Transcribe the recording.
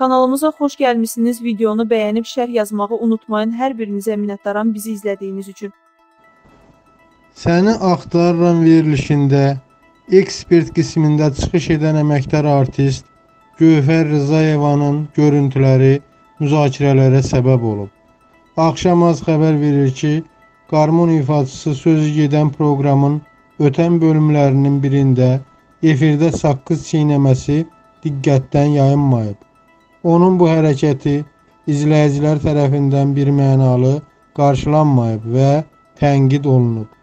Kanalımıza xoş gəlmişsiniz. Videonu bəyənib şərh yazmağı unutmayın. Hər birinizə minnətdaram bizi izlədiyiniz üçün. Səni Axtarıram verilişində ekspert qismində çıxış edən əməkdar artist Gülfər Rəzayevanın görüntüləri müzakirələrə səbəb olub. Axşam az xəbər verir ki, Qarmon ifaçısı sözü gedən proqramın ötən bölümlərinin birində efirdə saqqız çiynəməsi diqqətdən yayınmayıb. Onun bu hərəkəti izləyicilər tərəfindən bir mənalı qarşılanmayıb və tənqid olunub.